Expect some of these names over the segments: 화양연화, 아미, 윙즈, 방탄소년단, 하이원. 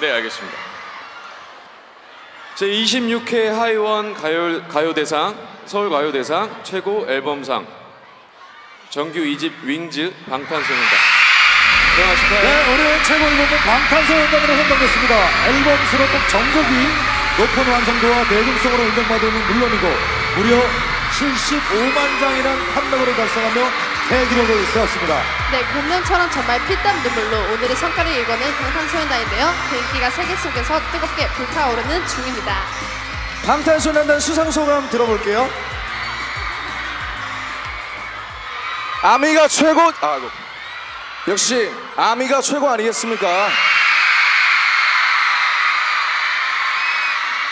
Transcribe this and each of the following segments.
네, 알겠습니다. 제26회 하이원 가요대상, 서울가요대상 최고 앨범상 정규 2집 윙즈 방탄소년단. 수고하셨습니다. 네, 올해 최고 앨범은 방탄소년단으로 선정됐습니다. 앨범 수록곡 전곡이 높은 완성도와 대중성으로 인정받음은 물론이고 무려 75만 장이란 판매고를 달성하며 대기록을 세웠습니다. 네, 곰눈처럼 정말 피땀 눈물로 오늘의 성과를 일궈낸 방탄소년단인데요. 그 인기가 세계 속에서 뜨겁게 불타오르는 중입니다. 방탄소년단 수상 소감 들어볼게요. 아미가 최고! 아이고. 역시 아미가 최고 아니겠습니까?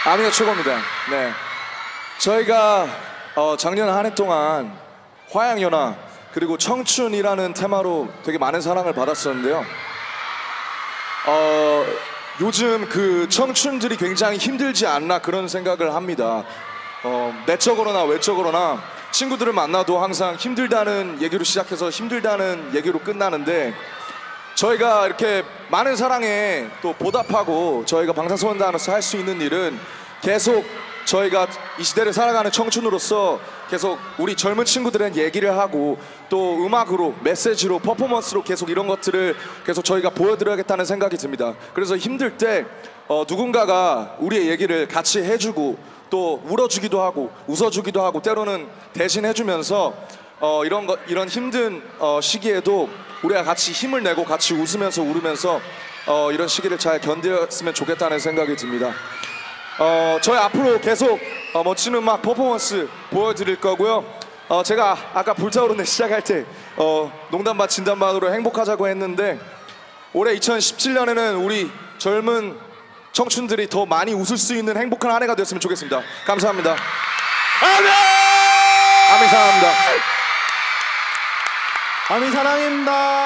아미가 최고입니다. 네, 저희가 작년 한 해 동안 화양연화 그리고 청춘이라는 테마로 되게 많은 사랑을 받았었는데요. 요즘 그 청춘들이 굉장히 힘들지 않나 그런 생각을 합니다. 내적으로나 외적으로나 친구들을 만나도 항상 힘들다는 얘기로 시작해서 힘들다는 얘기로 끝나는데, 저희가 이렇게 많은 사랑에 또 보답하고 저희가 방탄소년단으로서 할 수 있는 일은 계속 저희가 이 시대를 살아가는 청춘으로서 계속 우리 젊은 친구들은 얘기를 하고 또 음악으로 메시지로 퍼포먼스로 계속 이런 것들을 계속 저희가 보여드려야겠다는 생각이 듭니다. 그래서 힘들 때 누군가가 우리의 얘기를 같이 해주고 또 울어주기도 하고 웃어주기도 하고 때로는 대신 해주면서 이런 힘든 시기에도 우리가 같이 힘을 내고 같이 웃으면서 울으면서 이런 시기를 잘 견뎠으면 좋겠다는 생각이 듭니다. 저희 앞으로 계속 멋진 음악 퍼포먼스 보여드릴 거고요. 제가 아까 불타오르는 시작할 때 농담 반 진담 반으로 행복하자고 했는데, 올해 2017년에는 우리 젊은 청춘들이 더 많이 웃을 수 있는 행복한 한 해가 되었으면 좋겠습니다. 감사합니다. 아미! 아미 사랑합니다. 아미 사랑입니다.